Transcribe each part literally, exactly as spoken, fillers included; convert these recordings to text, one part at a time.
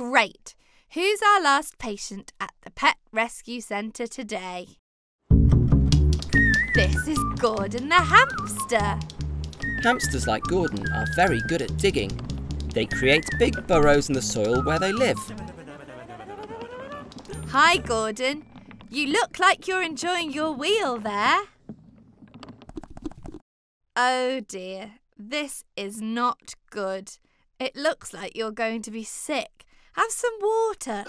Great. Who's our last patient at the Pet Rescue Centre today? This is Gordon the hamster. Hamsters like Gordon are very good at digging. They create big burrows in the soil where they live. Hi, Gordon. You look like you're enjoying your wheel there. Oh dear, this is not good. It looks like you're going to be sick. Have some water.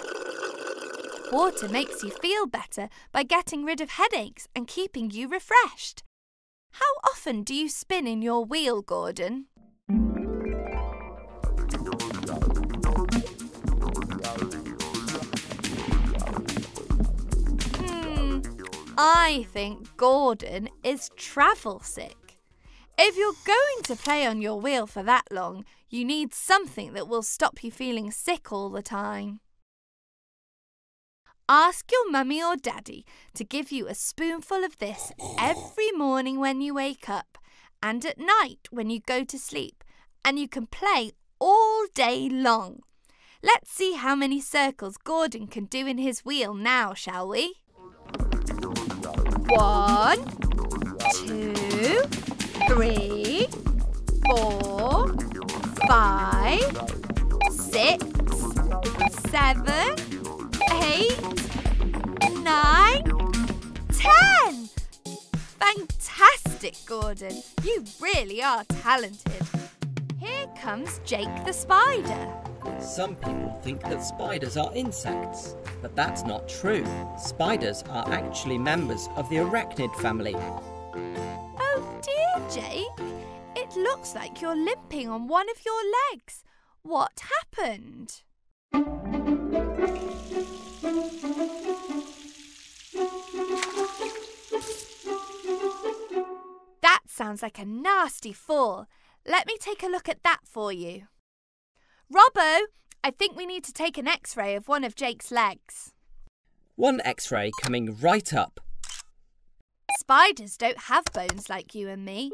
Water makes you feel better by getting rid of headaches and keeping you refreshed. How often do you spin in your wheel, Gordon? Hmm, I think Gordon is travel sick. If you're going to play on your wheel for that long, you need something that will stop you feeling sick all the time. Ask your mummy or daddy to give you a spoonful of this every morning when you wake up and at night when you go to sleep, and you can play all day long. Let's see how many circles Gordon can do in his wheel now, shall we? One, two, three, four, five, six, seven, eight, nine, ten! Fantastic, Gordon. You really are talented. Here comes Jake the spider. Some people think that spiders are insects, but that's not true. Spiders are actually members of the arachnid family. Oh dear, Jake. It looks like you're limping on one of your legs. What happened? That sounds like a nasty fall. Let me take a look at that for you. Robbo, I think we need to take an x-ray of one of Jake's legs. One x-ray coming right up. Spiders don't have bones like you and me.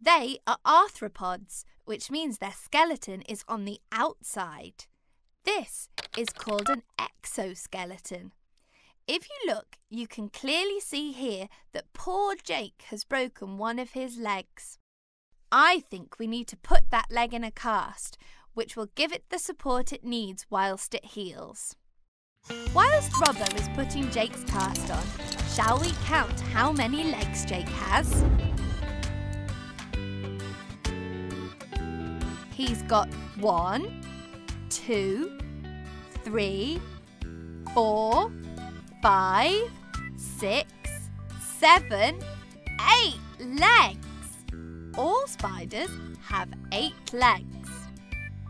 They are arthropods, which means their skeleton is on the outside. This is called an exoskeleton. If you look, you can clearly see here that poor Jake has broken one of his legs. I think we need to put that leg in a cast, which will give it the support it needs whilst it heals. Whilst Robbo is putting Jake's cast on, shall we count how many legs Jake has? He's got one, two, three, four, five, six, seven, eight legs. All spiders have eight legs.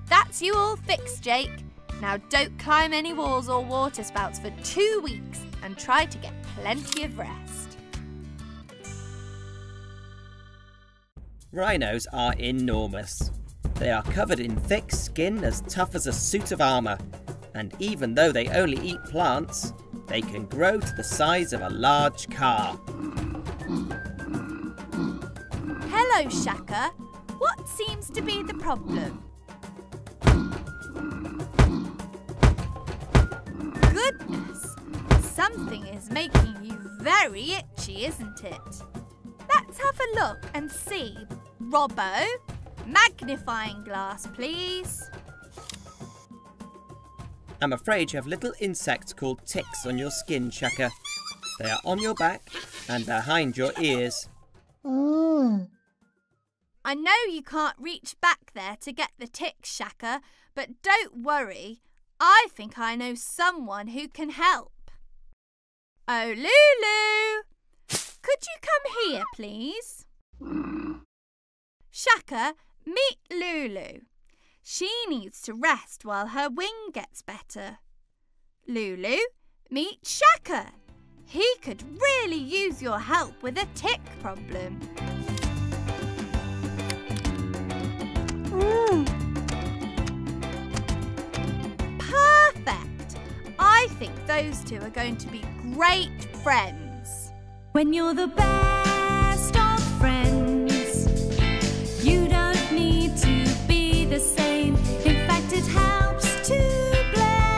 That's you all fixed, Jake. Now don't climb any walls or water spouts for two weeks and try to get plenty of rest. Rhinos are enormous. They are covered in thick skin as tough as a suit of armour, and even though they only eat plants, they can grow to the size of a large car. Hello, Shaka. What seems to be the problem? Goodness, something is making you very itchy, isn't it? Let's have a look and see. Robbo, magnifying glass, please. I'm afraid you have little insects called ticks on your skin, Shaka. They are on your back and behind your ears. Mm. I know you can't reach back there to get the ticks, Shaka, but don't worry. I think I know someone who can help. Oh, Lulu! Could you come here, please? Shaka, meet Lulu. She needs to rest while her wing gets better. Lulu, meet Shaka. He could really use your help with a tick problem. Mm. I think those two are going to be great friends. When you're the best of friends, you don't need to be the same. In fact, it helps to blend.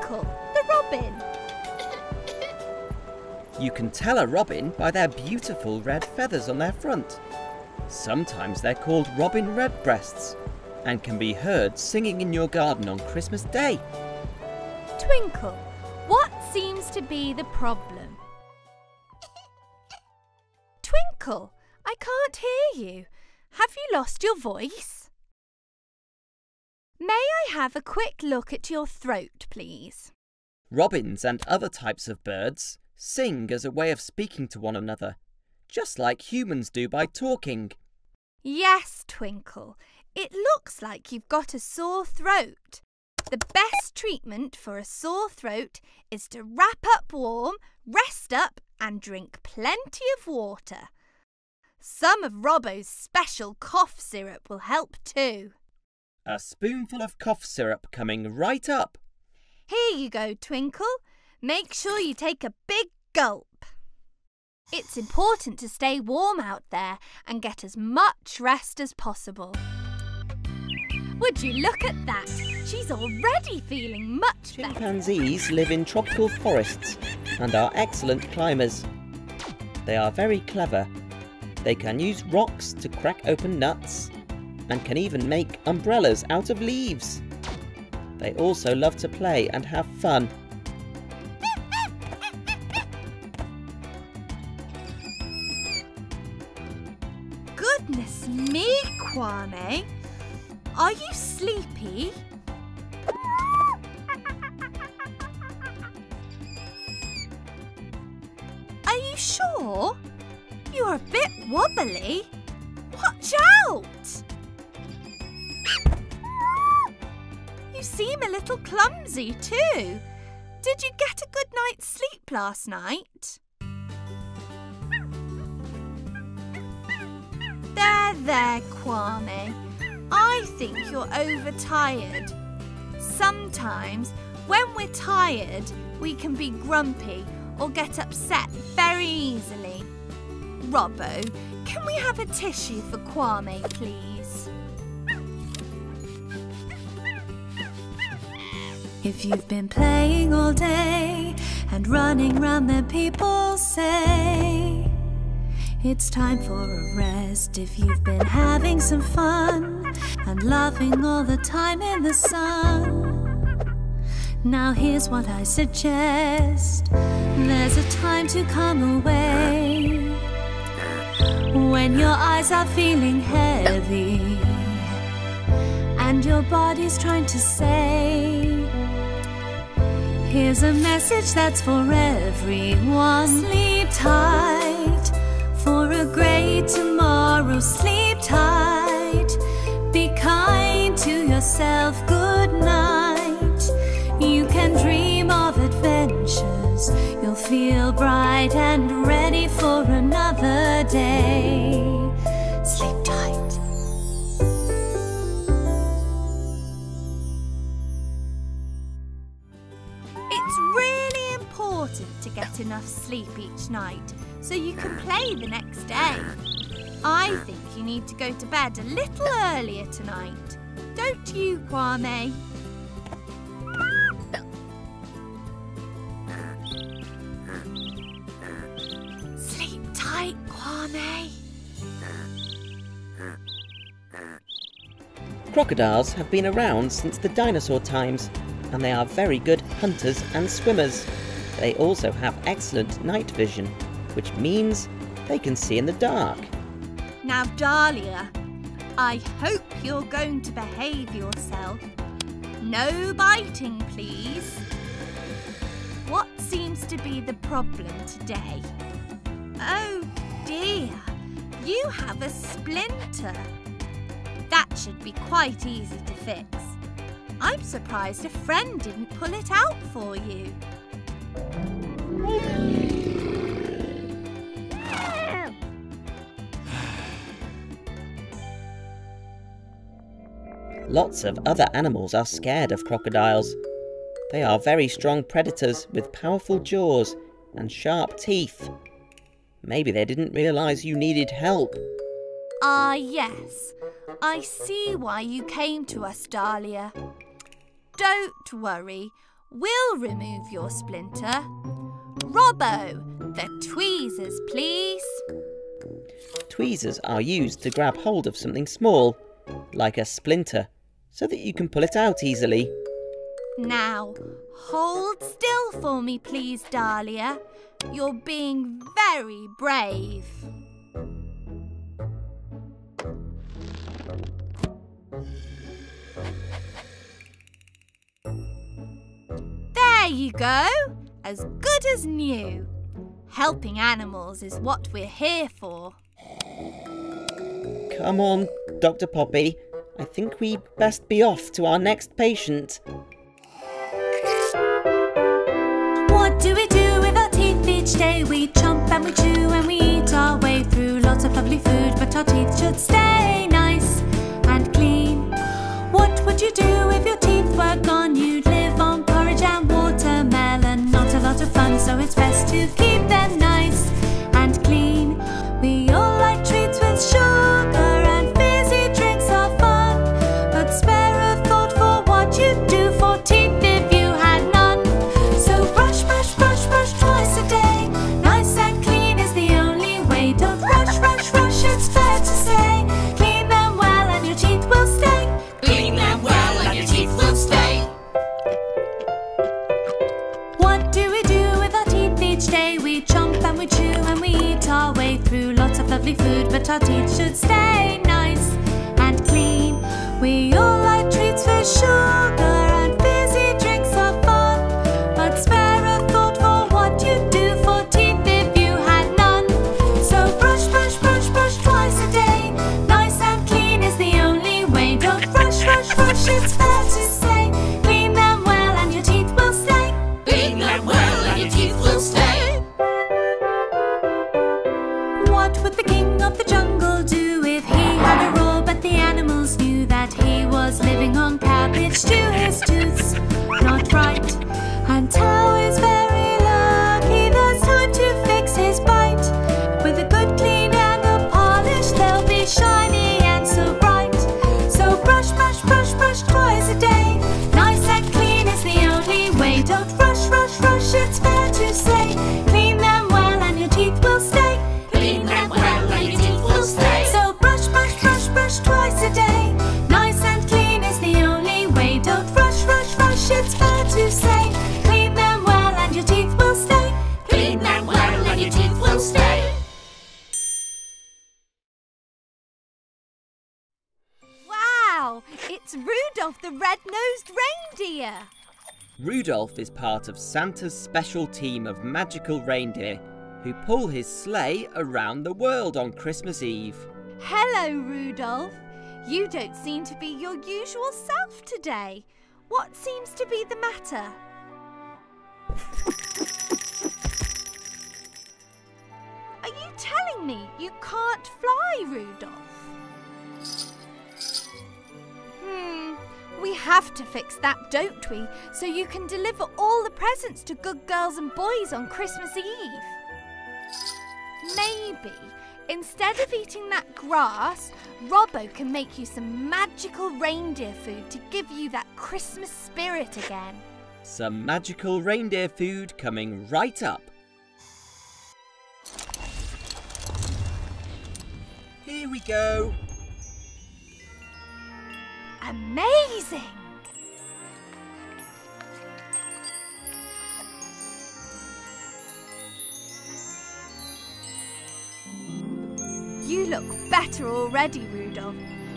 Twinkle, the robin. You can tell a robin by their beautiful red feathers on their front. Sometimes they're called robin redbreasts and can be heard singing in your garden on Christmas Day. Twinkle, what seems to be the problem? Twinkle, I can't hear you. Have you lost your voice? May I have a quick look at your throat, please? Robins and other types of birds sing as a way of speaking to one another, just like humans do by talking. Yes, Twinkle. It looks like you've got a sore throat. The best treatment for a sore throat is to wrap up warm, rest up and drink plenty of water. Some of Robbo's special cough syrup will help too. A spoonful of cough syrup coming right up. Here you go, Twinkle. Make sure you take a big gulp. It's important to stay warm out there and get as much rest as possible. Would you look at that? She's already feeling much better. Chimpanzees live in tropical forests and are excellent climbers. They are very clever. They can use rocks to crack open nuts and can even make umbrellas out of leaves. They also love to play and have fun. Goodness me, Kwame! Are you sleepy? Are you sure? You're a bit wobbly. Watch out! You seem a little clumsy too. Did you get a good night's sleep last night? There, there, Kwame. I think you're overtired. Sometimes, when we're tired, we can be grumpy or get upset very easily. Robbo, can we have a tissue for Kwame, please? If you've been playing all day and running round, the people say it's time for a rest. If you've been having some fun and laughing all the time in the sun, now here's what I suggest. There's a time to come away when your eyes are feeling heavy and your body's trying to say, here's a message that's for everyone. Sleep tight for a great tomorrow, sleep tight. Be kind to yourself, good night. You can dream of adventures. You'll feel bright and ready for another day. Sleep tight. It's really important to get enough sleep each night, so you can play the next day. I think you need to go to bed a little earlier tonight. Don't you, Kwame? Sleep tight, Kwame. Crocodiles have been around since the dinosaur times, and they are very good hunters and swimmers. They also have excellent night vision, which means they can see in the dark. Now, Dalia, I hope you're going to behave yourself. No biting, please. What seems to be the problem today? Oh dear, you have a splinter. That should be quite easy to fix. I'm surprised a friend didn't pull it out for you. Lots of other animals are scared of crocodiles. They are very strong predators with powerful jaws and sharp teeth. Maybe they didn't realise you needed help. Ah, yes. I see why you came to us, Dalia. Don't worry. We'll remove your splinter. Robbo, the tweezers, please. Tweezers are used to grab hold of something small, like a splinter, so that you can pull it out easily. Now, hold still for me, please, Dalia. You're being very brave. There you go, as good as new. Helping animals is what we're here for. Come on, Doctor Poppy. I think we'd best be off to our next patient. What do we do with our teeth each day? We chomp and we chew and we eat our way through lots of lovely food, but our teeth should stay nice and clean. What would you do if your teeth were gone? You'd live on porridge and watermelon. Not a lot of fun, so it's best to keep them nice and clean. We all like treats with sugar and fizzy drinks are fun, but spare a thought for what you'd do for teeth if you had none. So brush, brush, brush, brush twice a day. Nice and clean is the only way. Don't rush, rush, rush, it's fair to say. Clean them well and your teeth will stay. Clean them well and your teeth will stay. What do we do with our teeth each day? We chomp and we chew and we eat our way through lovely food, but our teeth should stay nice and clean. We all like treats for sugar and fizzy drinks are fun, but spare a thought for what you'd do for teeth if you had none. So brush, brush, brush, brush twice a day. Nice and clean is the only way. Don't rush, rush, rush, it's fair to say. Clean them well and your teeth will stay. Clean them well and your teeth will stay. Living on cabbage to his tooth's not right. And Tao is very lucky, there's time to fix his bite. With a good clean and a polish, they'll be shiny and so bright. So brush, brush, brush, brush twice a day. Nice and clean is the only way. Don't rush, rush, rush, it's fair to say. Clean them well and your teeth will stay. Clean them well and your teeth will stay. So brush, brush, brush, brush twice a day. It's fair to say, clean them well and your teeth will stay. Clean them well and your teeth will stay. Wow! It's Rudolph the Red-Nosed Reindeer! Rudolph is part of Santa's special team of magical reindeer who pull his sleigh around the world on Christmas Eve. Hello, Rudolph. You don't seem to be your usual self today. What seems to be the matter? Are you telling me you can't fly, Rudolph? Hmm, we have to fix that, don't we? So you can deliver all the presents to good girls and boys on Christmas Eve. Maybe, instead of eating that grass, Robbo can make you some magical reindeer food to give you that Christmas spirit again. Some magical reindeer food coming right up. Here we go. Amazing! You look better already, Rudolph.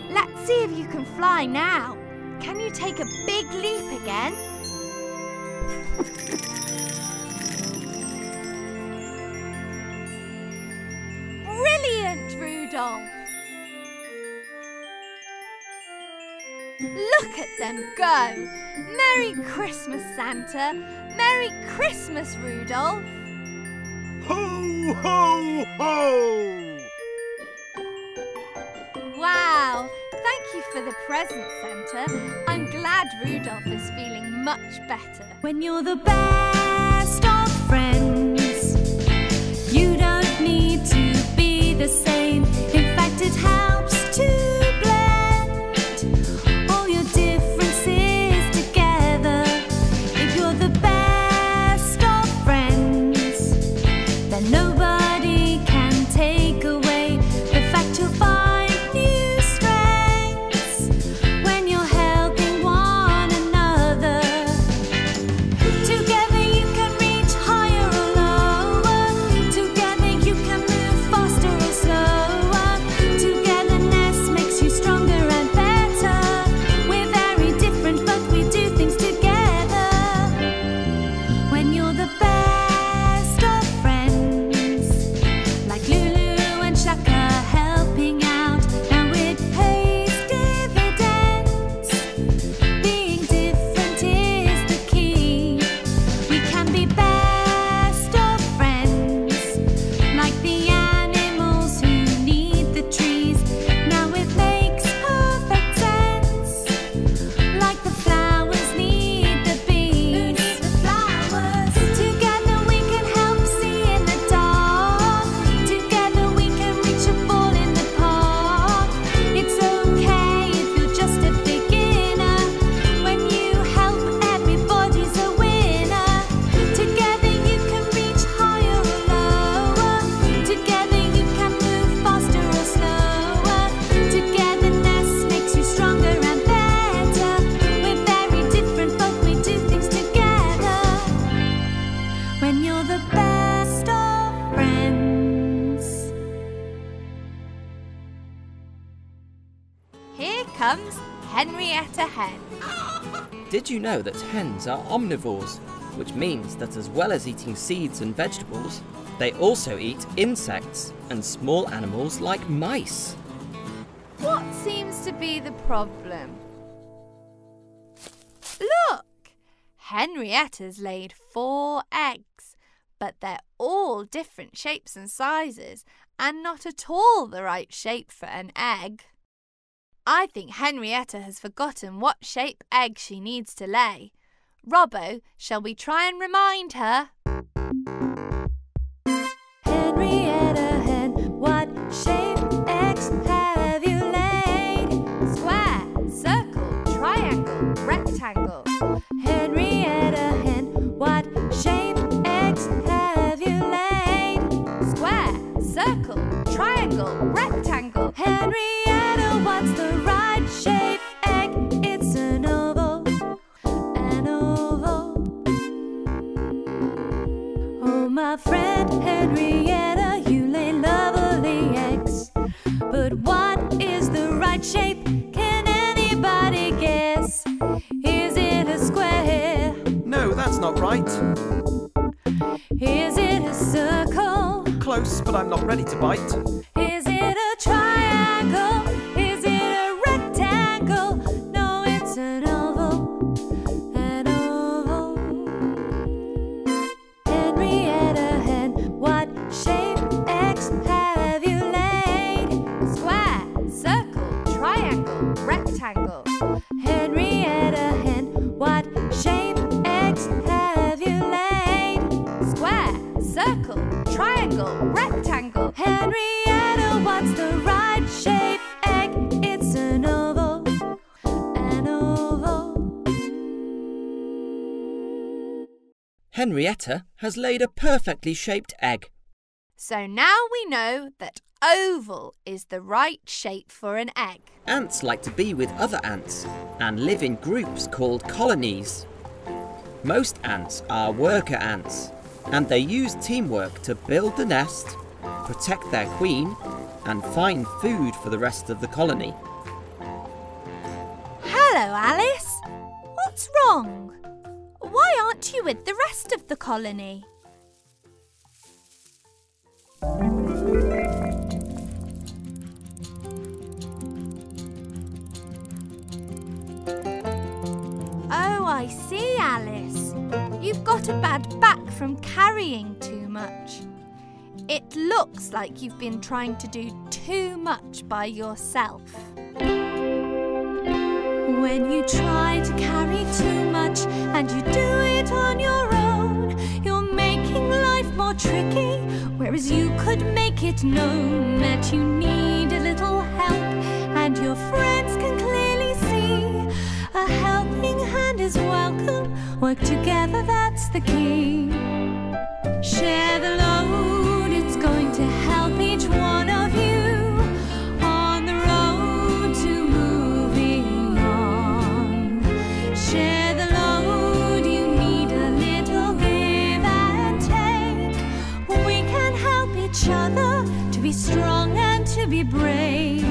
Let's see if you can fly now. Can you take a big leap again? Brilliant, Rudolph! Look at them go! Merry Christmas, Santa! Merry Christmas, Rudolph! Ho, ho, ho! Wow! Thank you for the present, Santa. I'm glad Rudolph is feeling much better. When you're the best of friends, you don't need to be the same. In fact, it helps to blend all your differences together. If you're the Did you know that hens are omnivores, which means that as well as eating seeds and vegetables, they also eat insects and small animals like mice? What seems to be the problem? Look! Henrietta's laid four eggs, but they're all different shapes and sizes and not at all the right shape for an egg. I think Henrietta has forgotten what shape egg she needs to lay. Robbo, shall we try and remind her? Henrietta hen, what shape eggs have you laid? Square, circle, triangle, rectangle. Henrietta hen, what shape eggs have you laid? Square, circle, triangle, rectangle. Henrietta, what's the right shape egg? It's an oval, an oval. Oh, my friend Henrietta, you lay lovely eggs, but what is the right shape? Can anybody guess? Is it a square? No, that's not right. Is it a circle? Close, but I'm not ready to bite. Is it a triangle? Is it a rectangle? No, it's an oval, an oval. Henrietta hen, what shape eggs have you laid? Square, circle, triangle, rectangle. Henrietta hen, what shape eggs have you laid? Square, circle, triangle, rectangle. Henrietta, what's the right shape egg? It's an oval, an oval. Henrietta has laid a perfectly shaped egg. So now we know that oval is the right shape for an egg. Ants like to be with other ants and live in groups called colonies. Most ants are worker ants, and they use teamwork to build the nest, protect their queen, and find food for the rest of the colony. Hello, Alice. What's wrong? Why aren't you with the rest of the colony? Oh, I see, Alice. You've got a bad back from carrying too much. It looks like you've been trying to do too much by yourself. When you try to carry too much and you do it on your own, you're making life more tricky, whereas you could make it known that you need a little help, and your friends can clearly see a helping hand is welcome. Work together, that's the key. Share the load, it's going to help each one of you on the road to moving on. Share the load, you need a little give and take. We can help each other to be strong and to be brave.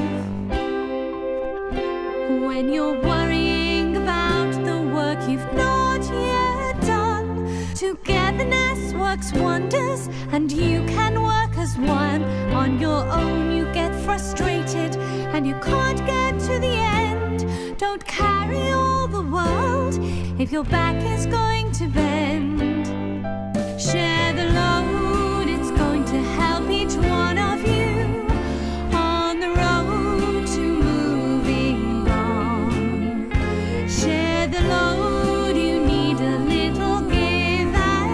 When you're worrying about the work you've not yet done, togetherness works wonders, and you can work as one. On your own you get frustrated, and you can't get to the end. Don't carry all the world if your back is going to bend. Share the load, it's going to help each one of you on the road to moving on. Share the load. Each other to be strong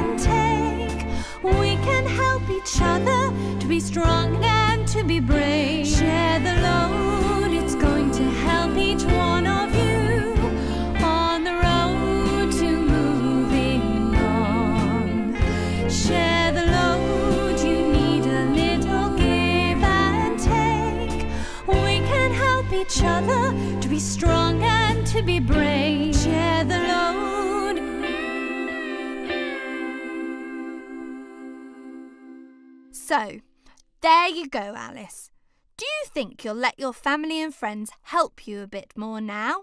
and to be brave. Share the load, it's going to help each one of you on the road to moving on. Share the load, you need a little give and take. We can help each other to be strong and to be brave. Share the load. So, there you go, Alice. Do you think you'll let your family and friends help you a bit more now?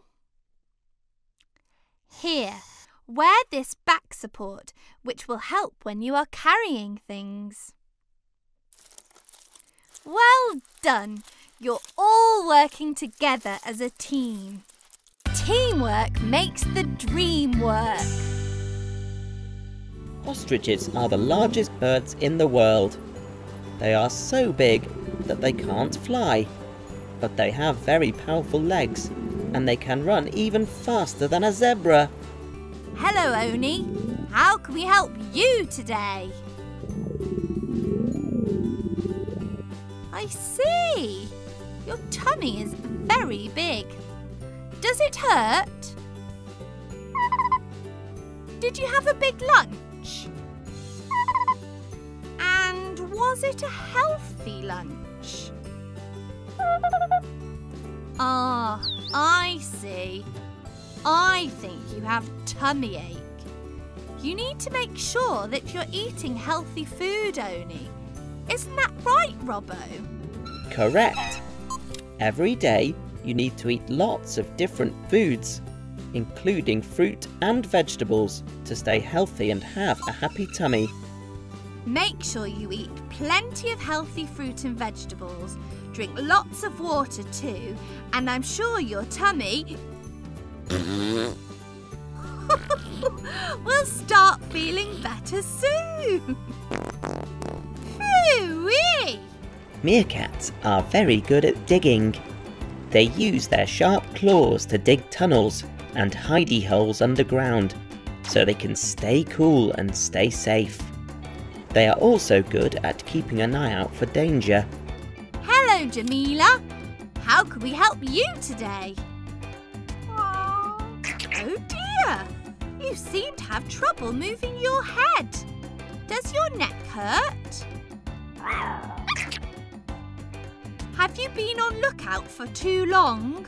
Here, wear this back support, which will help when you are carrying things. Well done. You're all working together as a team. Teamwork makes the dream work. Ostriches are the largest birds in the world. They are so big that they can't fly, but they have very powerful legs and they can run even faster than a zebra. Hello, Oni. How can we help you today? I see. Your tummy is very big. Does it hurt? Did you have a big lunch? And was it a healthy lunch? Ah, I see. I think you have tummy ache. You need to make sure that you're eating healthy food, Oni. Isn't that right, Robbo? Correct. Every day you need to eat lots of different foods, including fruit and vegetables, to stay healthy and have a happy tummy. Make sure you eat plenty of healthy fruit and vegetables. Drink lots of water too, and I'm sure your tummy will start feeling better soon. Phooey! Meerkats are very good at digging. They use their sharp claws to dig tunnels and hidey holes underground so they can stay cool and stay safe. They are also good at keeping an eye out for danger. Hello, Jamila. How can we help you today? Oh dear! You seem to have trouble moving your head. Does your neck hurt? Have you been on lookout for too long?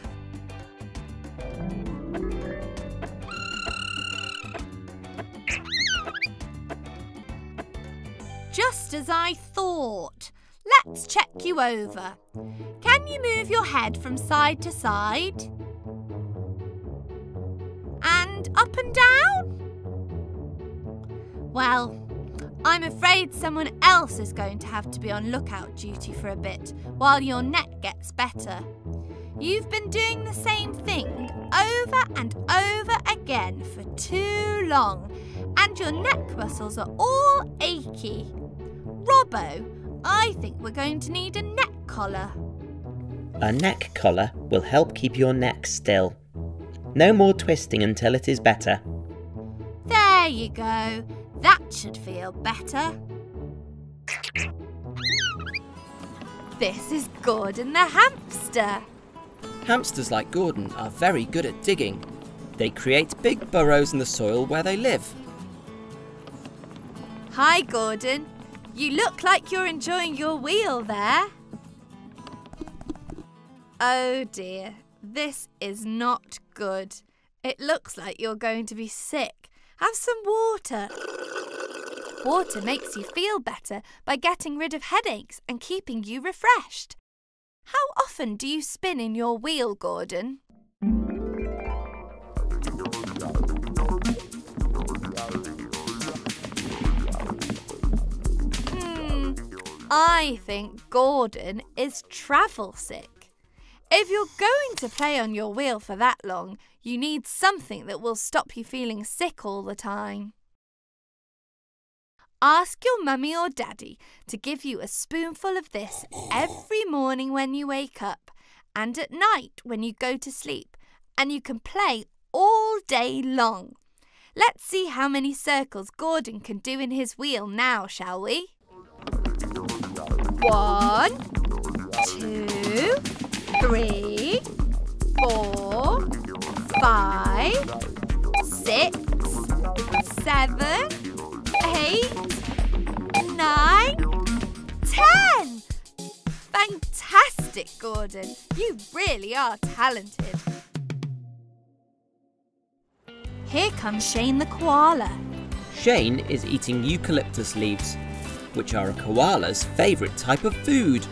Just as I thought. Let's check you over. Can you move your head from side to side? And up and down? Well, I'm afraid someone else is going to have to be on lookout duty for a bit while your neck gets better. You've been doing the same thing over and over again for too long, and your neck muscles are all achy. Robbo, I think we're going to need a neck collar. A neck collar will help keep your neck still. No more twisting until it is better. There you go. That should feel better. This is Gordon the hamster. Hamsters like Gordon are very good at digging. They create big burrows in the soil where they live. Hi, Gordon. You look like you're enjoying your wheel there. Oh dear. This is not good. It looks like you're going to be sick. Have some water. Water makes you feel better by getting rid of headaches and keeping you refreshed. How often do you spin in your wheel, Gordon? Hmm, I think Gordon is travel sick. If you're going to play on your wheel for that long, you need something that will stop you feeling sick all the time. Ask your mummy or daddy to give you a spoonful of this every morning when you wake up and at night when you go to sleep, and you can play all day long. Let's see how many circles Gordon can do in his wheel now, shall we? One, two... Three, four, five, six, seven, eight, nine, ten! Fantastic, Gordon. You really are talented. Here comes Shane the koala. Shane is eating eucalyptus leaves, which are a koala's favourite type of food.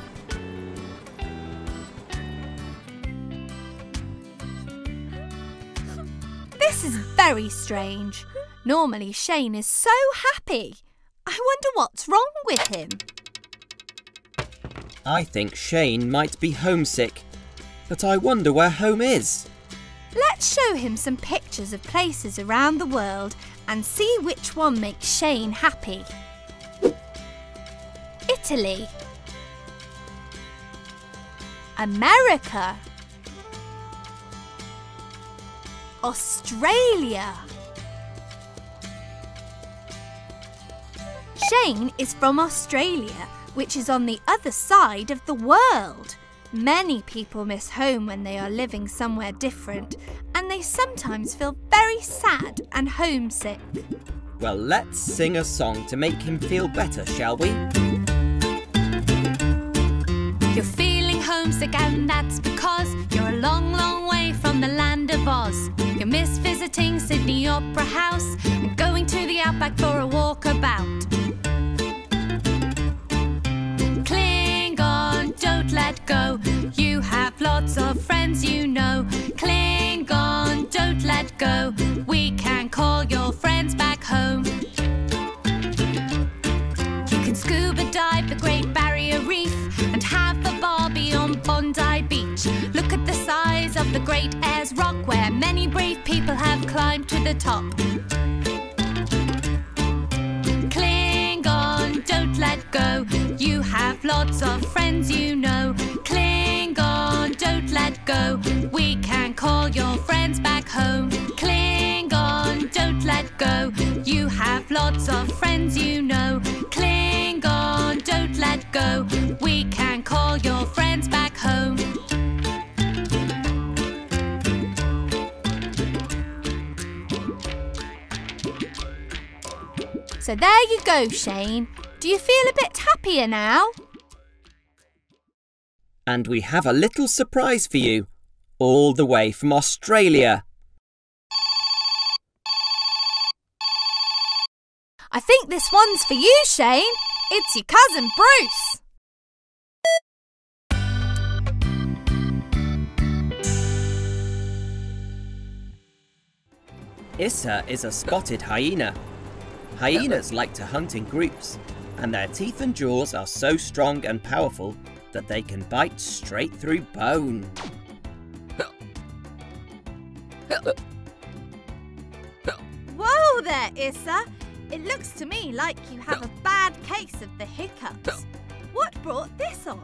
very strange. Normally Shane is so happy. I wonder what's wrong with him. I think Shane might be homesick, but I wonder where home is. Let's show him some pictures of places around the world and see which one makes Shane happy. Italy, America, Australia. Shane is from Australia, which is on the other side of the world. Many people miss home when they are living somewhere different, and they sometimes feel very sad and homesick. Well, let's sing a song to make him feel better, shall we? You're feeling homesick, and that's because you're a long, long way from the land of Oz. You miss visiting Sydney Opera House and going to the outback for a walkabout. Don't let go, you have lots of friends you know. Cling on, don't let go, we can call your friends back home. You can scuba dive the Great Barrier Reef and have a barbie on Bondi Beach. Look at the size of the Great Ayers Rock, where many brave people have climbed to the top. Don't let go, you have lots of friends you know. Cling on, don't let go, we can call your friends back home. Cling on, don't let go, you have lots of friends you know. Cling on, don't let go, we can call your friends back home. So there you go, Shane. Do you feel a bit happier now? And we have a little surprise for you, all the way from Australia. I think this one's for you, Shane. It's your cousin Bruce. Issa is a spotted hyena. Hyenas like to hunt in groups, and their teeth and jaws are so strong and powerful that they can bite straight through bone. Whoa there, Issa! It looks to me like you have a bad case of the hiccups. What brought this on?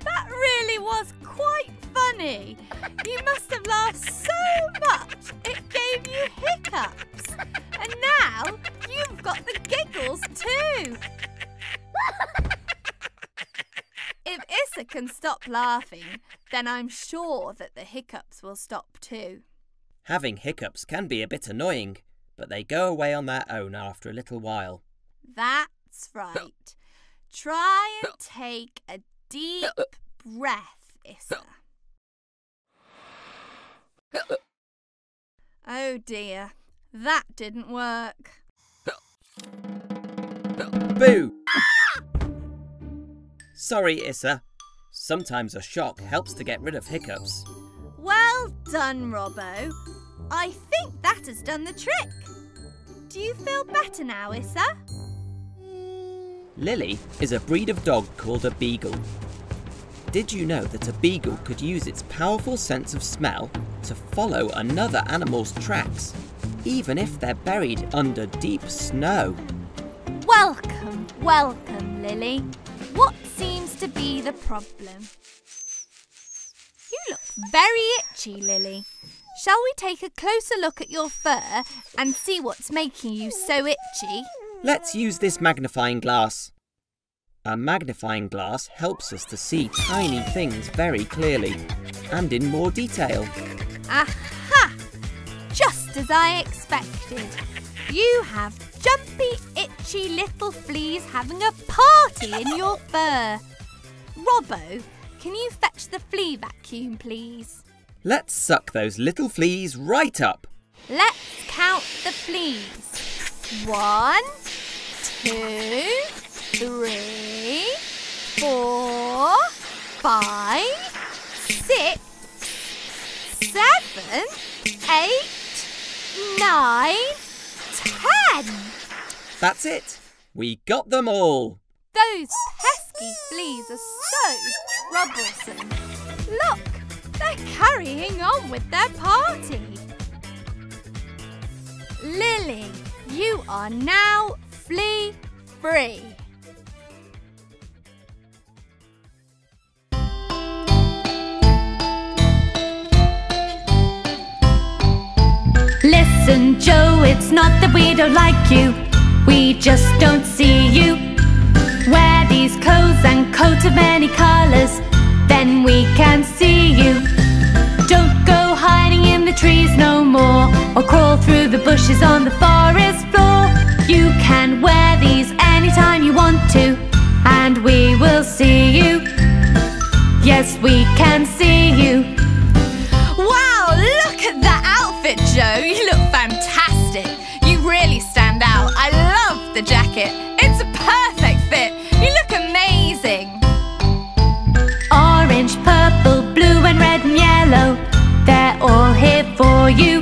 That really was quite funny. You must have laughed so much it gave you hiccups. And now you've got the giggles too. If Issa can stop laughing, then I'm sure that the hiccups will stop too. Having hiccups can be a bit annoying, but they go away on their own after a little while. That's right. Try and take a deep breath, Issa. Oh dear, that didn't work. Boo! Ah! Sorry, Issa. Sometimes a shock helps to get rid of hiccups. Well done, Robbo. I think that has done the trick. Do you feel better now, Issa? Lily is a breed of dog called a beagle. Did you know that a beagle could use its powerful sense of smell to follow another animal's tracks, even if they're buried under deep snow? Welcome, welcome, Lily. What seems to be the problem? You look very itchy, Lily. Shall we take a closer look at your fur and see what's making you so itchy? Let's use this magnifying glass. A magnifying glass helps us to see tiny things very clearly and in more detail. Aha! Just as I expected. You have jumpy, itchy little fleas having a party in your fur. Robbo, can you fetch the flea vacuum, please? Let's suck those little fleas right up. Let's count the fleas. One, two, three, four, five, six, seven, eight, nine, ten. That's it. We got them all. Those pesky fleas are so troublesome. Look, they're carrying on with their party. Lily, you are now flea-free. Listen, Joe, it's not that we don't like you. We just don't see you. Wear these clothes and coat of many colours, then we can see you. Don't go hiding in the trees no more, or crawl through the bushes on the forest floor. You can wear these anytime you want to, and we will see you. Yes, we can see you. Wow, look at that outfit, Joe. You look fantastic. You really stand out. I love the jacket. It's a perfect fit. You look amazing. Orange, purple, blue and red and yellow, they're all here for you.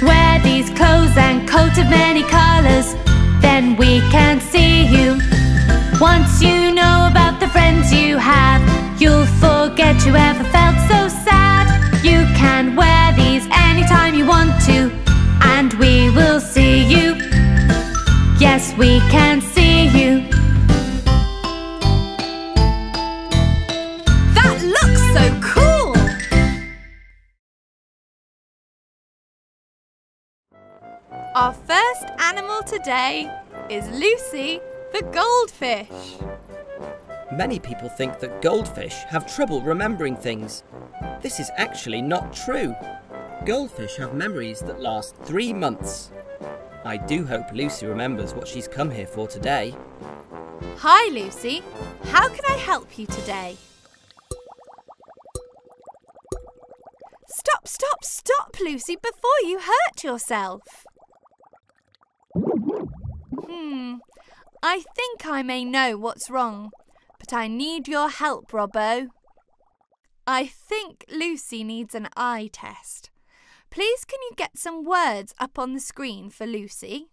Wear these clothes and coat of many colours, then we can see you. Once you know about the friends you have, you'll forget you ever felt so sad. You can wear these anytime you want to, and we will see you. Yes, we can see you. That looks so cool! Our first animal today is Lucy the goldfish. Many people think that goldfish have trouble remembering things. This is actually not true. Goldfish have memories that last three months. I do hope Lucy remembers what she's come here for today. Hi, Lucy. How can I help you today? Stop, stop, stop, Lucy, before you hurt yourself. Hmm, I think I may know what's wrong, but I need your help, Robbo. I think Lucy needs an eye test. Please can you get some words up on the screen for Lucy?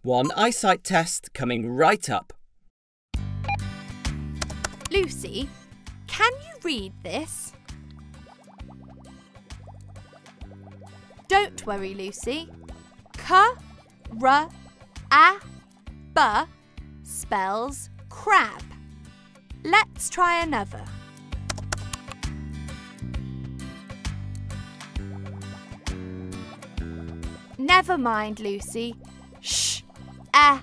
One eyesight test coming right up. Lucy, can you read this? Don't worry, Lucy. C R A B spells crab. Let's try another. Never mind, Lucy. Sh E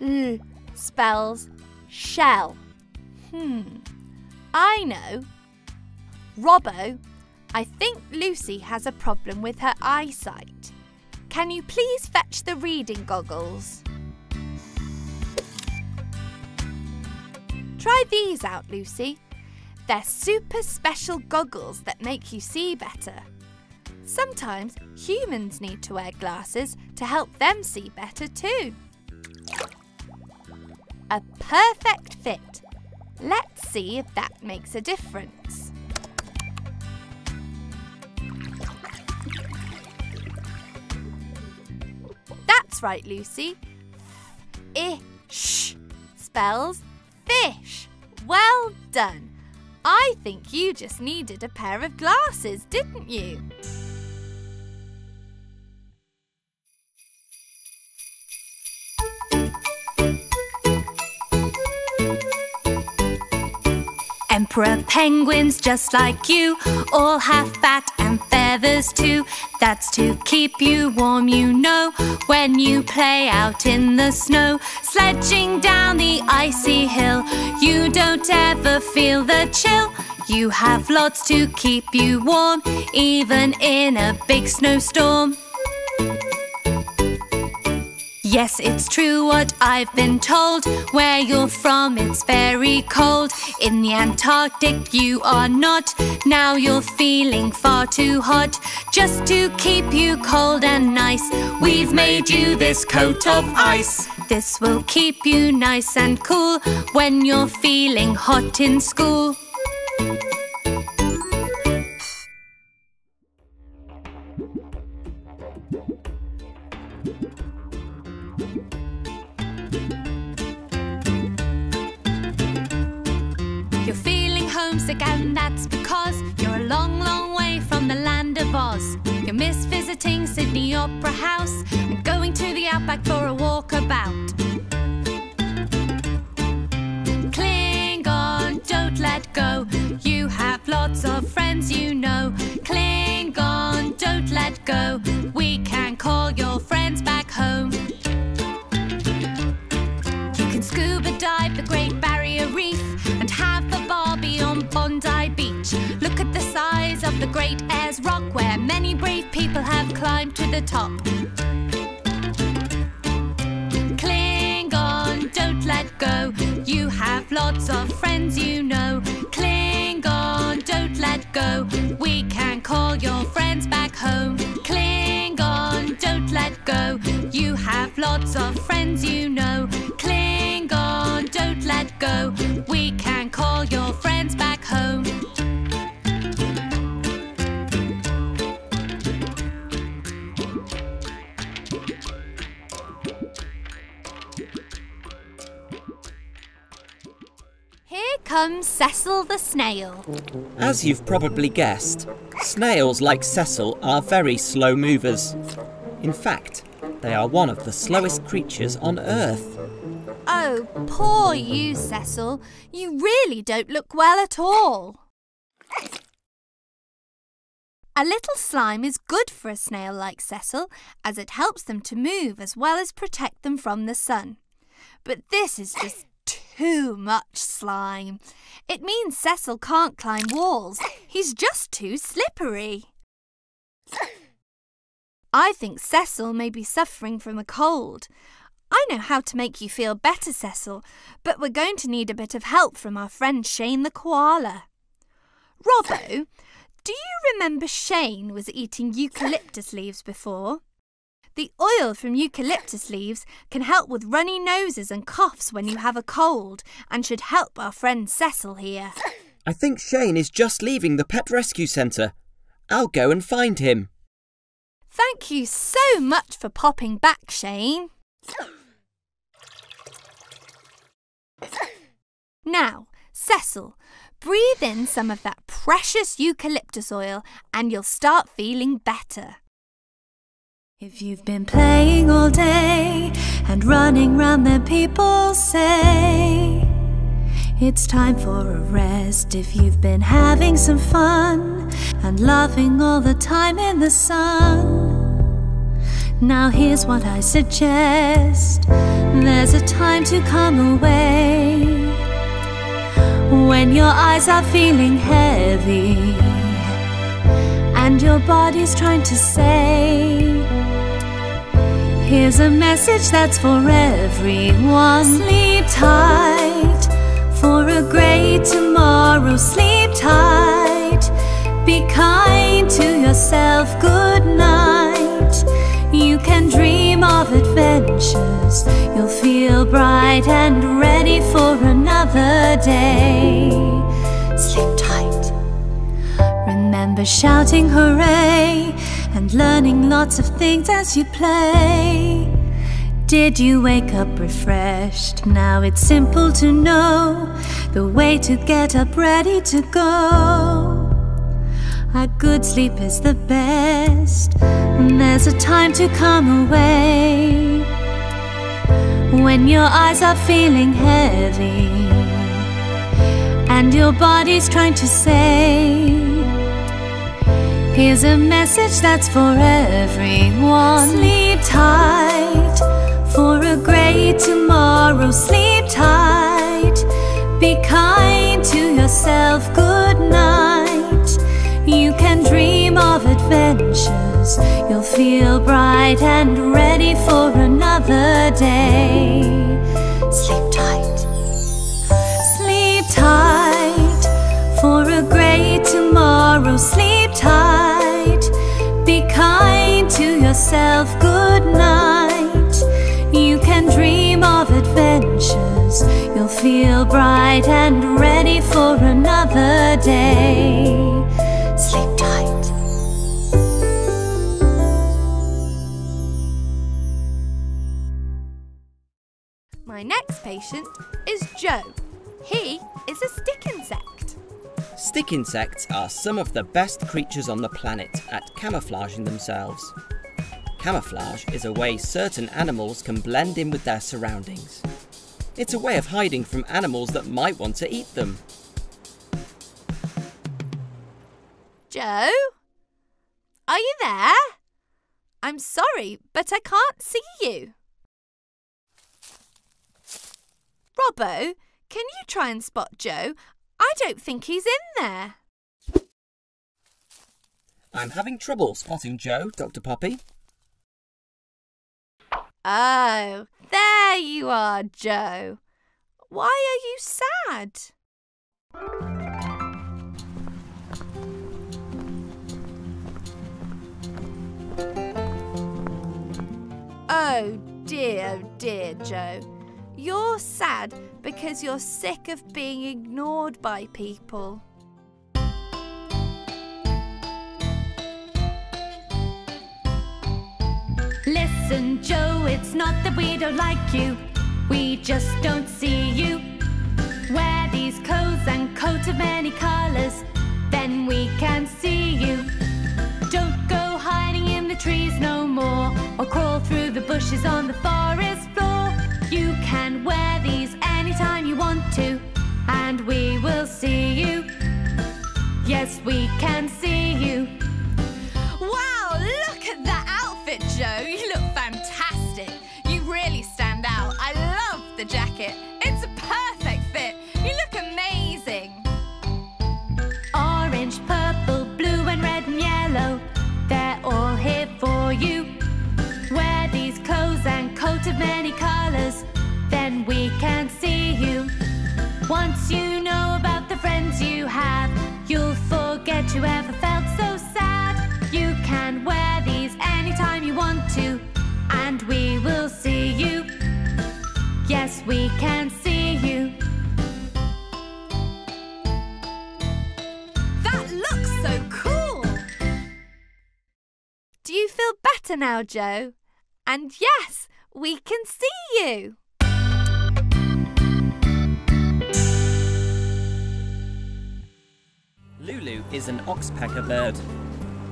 L spells shell. Hmm, I know. Robbo, I think Lucy has a problem with her eyesight. Can you please fetch the reading goggles? Try these out, Lucy. They're super special goggles that make you see better. Sometimes humans need to wear glasses to help them see better too. A perfect fit. Let's see if that makes a difference. That's right, Lucy. F I S H spells fish. Well done. I think you just needed a pair of glasses, didn't you? Emperor penguins just like you all have fat and feathers too. That's to keep you warm, you know, when you play out in the snow. Sledging down the icy hill, you don't ever feel the chill. You have lots to keep you warm, even in a big snowstorm. Yes, it's true what I've been told. Where you're from, it's very cold. In the Antarctic, you are not. Now you're feeling far too hot. Just to keep you cold and nice, we've made you this coat of ice. This will keep you nice and cool when you're feeling hot in school. And that's because you're a long, long way from the land of Oz. You miss visiting Sydney Opera House and going to the Outback for a walkabout. Cling on, don't let go. You have lots of friends you know. Cling on, don't let go. We can call your friends back home. You can scuba dive the Great Barrier Reef and have a barbie on Bondi Beach. Look at the size of the Great Ayers Rock, where many brave people have climbed to the top. Cling on, don't let go. You have lots of friends you know. Cling on, don't let go. We can call your friends back home. Cling on, don't let go. You have lots of friends you know. Cling on, don't let go. We can call your friends back home. Here comes Cecil the snail. As you've probably guessed, snails like Cecil are very slow movers. In fact, they are one of the slowest creatures on Earth. Oh, poor you, Cecil. You really don't look well at all. A little slime is good for a snail like Cecil, as it helps them to move as well as protect them from the sun. But this is just too much slime. It means Cecil can't climb walls. He's just too slippery. I think Cecil may be suffering from a cold. I know how to make you feel better, Cecil, but we're going to need a bit of help from our friend Shane the koala. Robbo, do you remember Shane was eating eucalyptus leaves before? The oil from eucalyptus leaves can help with runny noses and coughs when you have a cold, and should help our friend Cecil here. I think Shane is just leaving the Pet Rescue Centre. I'll go and find him. Thank you so much for popping back, Shane. Now, Cecil, breathe in some of that precious eucalyptus oil and you'll start feeling better. If you've been playing all day and running round, the people say it's time for a rest. If you've been having some fun and loving all the time in the sun, now here's what I suggest. There's a time to come away when your eyes are feeling heavy and your body's trying to say, here's a message that's for everyone. Sleep tight for a great tomorrow. Sleep tight. Be kind to yourself. Good night. You can dream of adventures. You'll feel bright and ready for another day. Sleep tight. Remember shouting hooray and learning lots of things as you play. Did you wake up refreshed? Now it's simple to know the way to get up ready to go. A good sleep is the best. And there's a time to come away when your eyes are feeling heavy and your body's trying to say, here's a message that's for everyone. Sleep tight for a great tomorrow. Sleep tight. Be kind to yourself. Good night. You can dream of adventure. ashes, you'll feel bright and ready for another day. Sleep tight, sleep tight, for a great tomorrow. Sleep tight, be kind to yourself, good night. You can dream of adventures, you'll feel bright and ready for another day. Sleep tight. My next patient is Joe. He is a stick insect. Stick insects are some of the best creatures on the planet at camouflaging themselves. Camouflage is a way certain animals can blend in with their surroundings. It's a way of hiding from animals that might want to eat them. Joe? Are you there? I'm sorry, but I can't see you. Robbo, can you try and spot Joe? I don't think he's in there. I'm having trouble spotting Joe, Doctor Poppy. Oh, there you are, Joe. Why are you sad? Oh dear, dear Joe. You're sad because you're sick of being ignored by people. Listen, Joe, it's not that we don't like you. We just don't see you. Wear these clothes and coat of many colours, then we can see you. Don't go hiding in the trees no more, or crawl through the bushes on the forest floor. You can wear these anytime you want to, and we will see you. Yes, we can see you. Wow, look at that outfit, Joe. You look fantastic. You really stand out. I love the jacket. It's a perfect fit. You look amazing. Orange, purple, blue and red and yellow, they're all here for you. Wear these clothes and coat of many colours, then we can see you. Once you know about the friends you have, you'll forget you ever felt so sad. You can wear these anytime you want to, and we will see you. Yes, we can see you. That looks so cool! Do you feel better now, Joe? And yes, we can see you! Lulu is an oxpecker bird.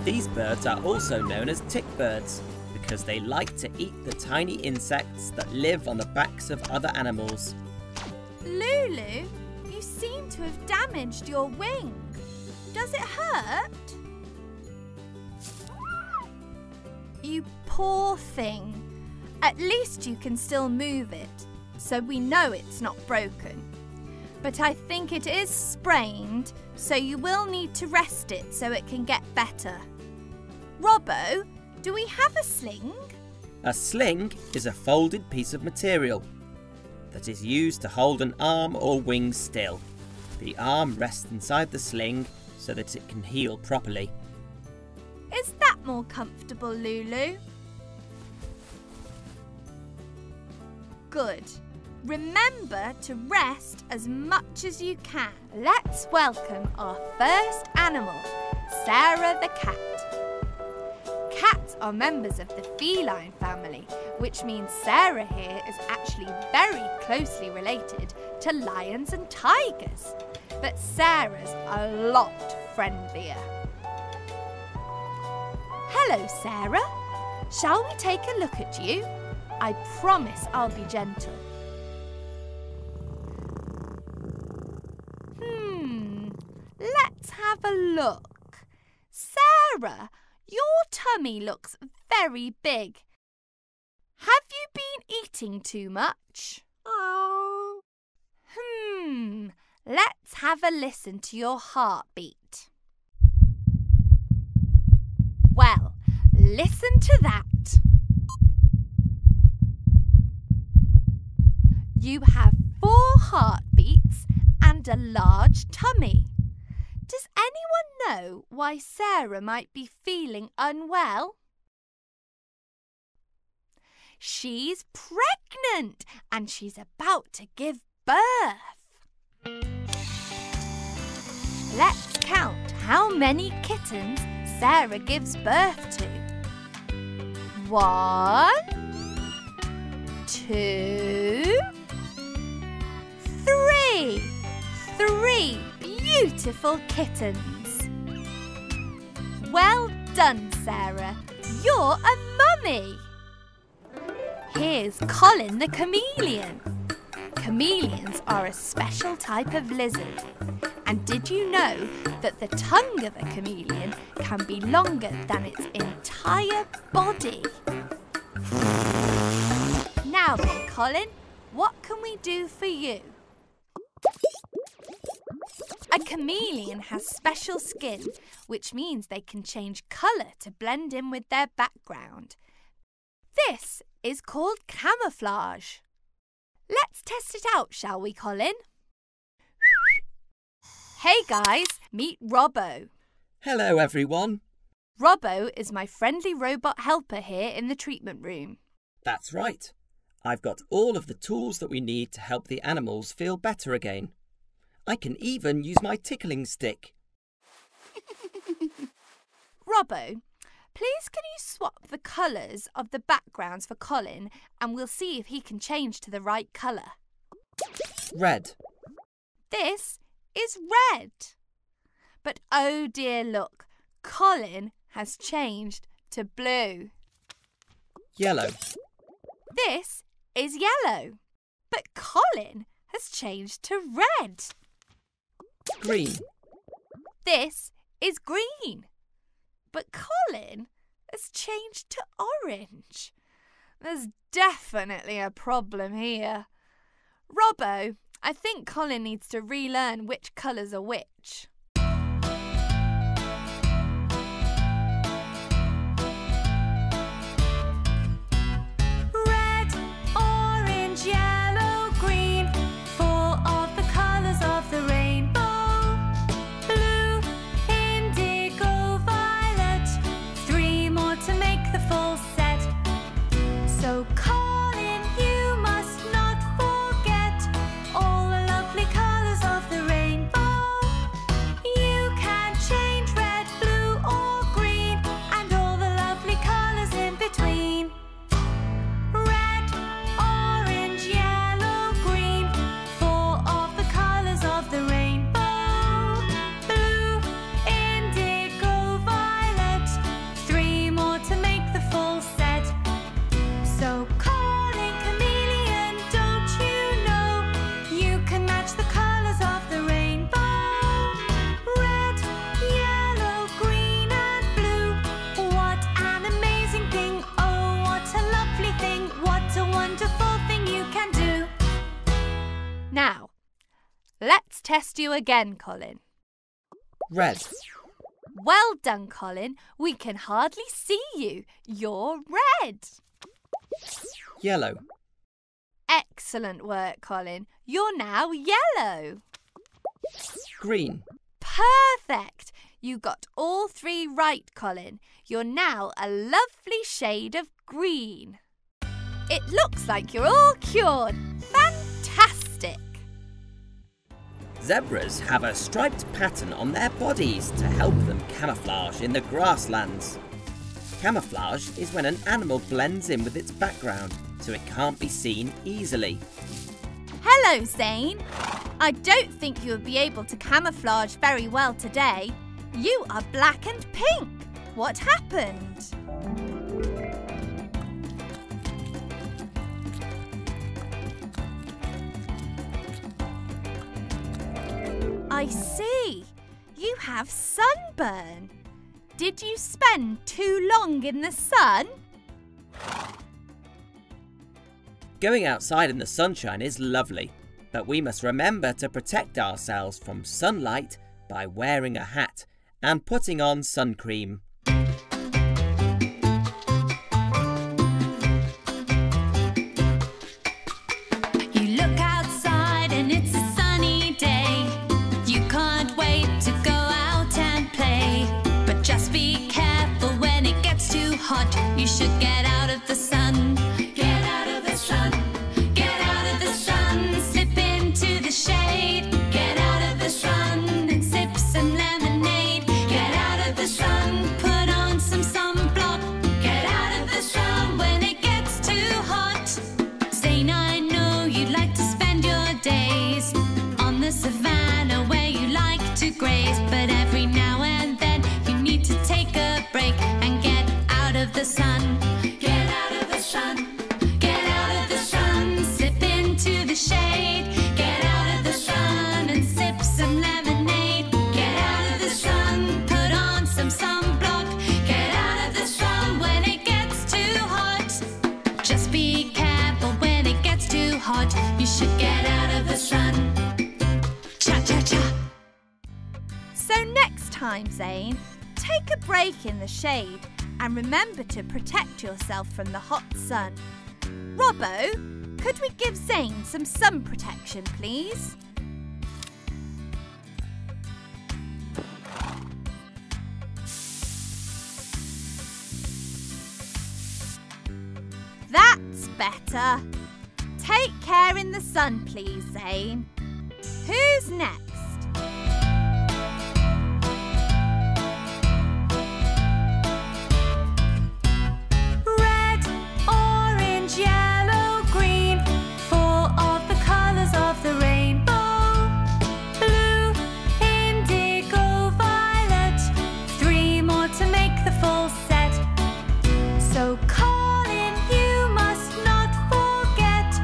These birds are also known as tick birds because they like to eat the tiny insects that live on the backs of other animals. Lulu, you seem to have damaged your wing. Does it hurt? You poor thing. At least you can still move it, so we know it's not broken. But I think it is sprained, so you will need to rest it so it can get better. Robbo, do we have a sling? A sling is a folded piece of material that is used to hold an arm or wing still. The arm rests inside the sling so that it can heal properly. Is that more comfortable, Lulu? Good. Remember to rest as much as you can. Let's welcome our first animal, Sarah the cat. Cats are members of the feline family, which means Sarah here is actually very closely related to lions and tigers. But Sarah's a lot friendlier. Hello, Sarah. Shall we take a look at you? I promise I'll be gentle. Hmm, let's have a look. Sarah, your tummy looks very big. Have you been eating too much? Oh. Hmm, let's have a listen to your heartbeat. Well, Listen to that. You have four heartbeats and a large tummy. Does anyone know why Sarah might be feeling unwell? She's pregnant and she's about to give birth. Let's count how many kittens Sarah gives birth to. One, two, three. Three beautiful kittens. Well done, Sarah. You're a mummy. Here's Colin the chameleon. Chameleons are a special type of lizard. And did you know that the tongue of a chameleon can be longer than its entire body? Now then, Colin, what can we do for you? A chameleon has special skin, which means they can change colour to blend in with their background. This is called camouflage. Let's test it out, shall we, Colin? Hey guys, meet Robbo. Hello everyone. Robbo is my friendly robot helper here in the treatment room. That's right. I've got all of the tools that we need to help the animals feel better again. I can even use my tickling stick. Robbo, please can you swap the colours of the backgrounds for Colin and we'll see if he can change to the right colour. Red. This is red. But oh dear, look, Colin has changed to blue. Yellow. This is yellow. But Colin has changed to red. Green. This is green. But Colin has changed to orange. There's definitely a problem here. Robbo, I think Colin needs to relearn which colours are which. Red, orange, yellow, green, four of the colours of the rainbow. Blue, indigo, violet, three more to make the full set. So Colin, you must not forget all the lovely colours of the rainbow. You can change red, blue or green and all the lovely colours in between. Red, orange, yellow, green, four of the colours of the rainbow. Blue, indigo, violet, three more to make the full set. So Colin chameleon, don't you know you can match the colours of the rainbow? Red, yellow, green and blue. What an amazing thing. Oh, what a lovely thing. What a wonderful thing you can do. Now, let's test you again, Colin. Red. Well done, Colin. We can hardly see you. You're red. Yellow. Excellent work, Colin. You're now yellow. Green. Perfect. You got all three right, Colin. You're now a lovely shade of green. It looks like you're all cured. Fantastic. Zebras have a striped pattern on their bodies to help them camouflage in the grasslands. Camouflage is when an animal blends in with its background so it can't be seen easily. Hello, Zane. I don't think you'll be able to camouflage very well today. You are black and pink. What happened? I see. You have sunburn. Did you spend too long in the sun? Going outside in the sunshine is lovely, but we must remember to protect ourselves from sunlight by wearing a hat and putting on sun cream. Asha, get out of the sun. Get out of the sun. Get out of the sun. Slip into the shade. Get out of the sun and sip some lemonade. Get out of the sun. Put on some sunblock. Get out of the sun when it gets too hot. Zane, I know you'd like to spend your days on the savannah where you like to graze, but every now and then you need to take a break and get out of the sun. Get out of the sun. Get out of the sun. Slip into the shade. Get out of the sun and sip some lemonade. Get out of the sun. Put on some sunblock. Get out of the sun when it gets too hot. Just be careful when it gets too hot. You should get out of the sun. Cha cha cha. So next time, Zane, take a break in the shade. And remember to protect yourself from the hot sun. Robbo, could we give Zane some sun protection, please? That's better. Take care in the sun, please, Zane. Who's next? Yellow, green, four of the colours of the rainbow. Blue, indigo, violet, three more to make the full set. So Colin, you must not forget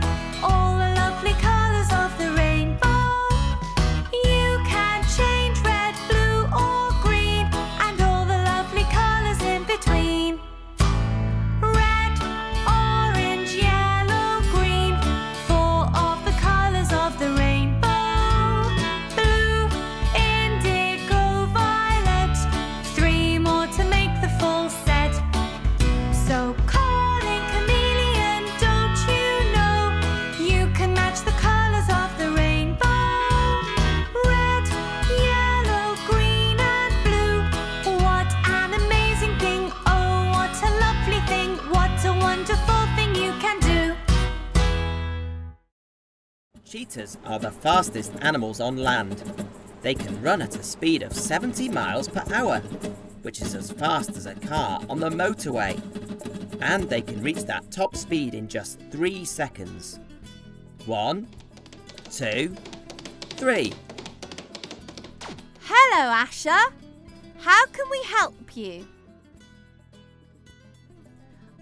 all the lovely colours of the rainbow. You can change red, blue or green, and all the lovely colours in between. Cheetahs are the fastest animals on land. They can run at a speed of seventy miles per hour, which is as fast as a car on the motorway. And they can reach that top speed in just three seconds. One, two, three. Hello, Asha. How can we help you?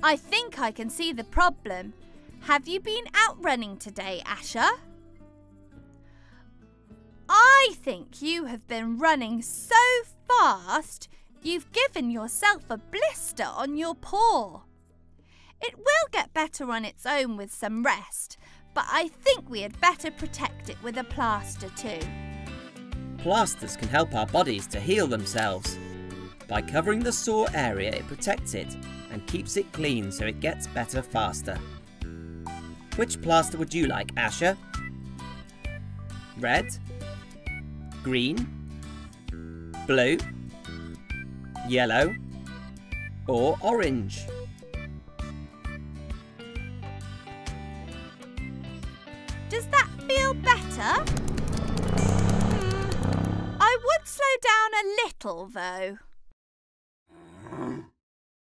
I think I can see the problem. Have you been out running today, Asha? I think you have been running so fast, you've given yourself a blister on your paw. It will get better on its own with some rest, but I think we had better protect it with a plaster too. Plasters can help our bodies to heal themselves. By covering the sore area, it protects it and keeps it clean so it gets better faster. Which plaster would you like, Asha? Red? Green, blue, yellow, or orange? Does that feel better? Hmm. I would slow down a little though.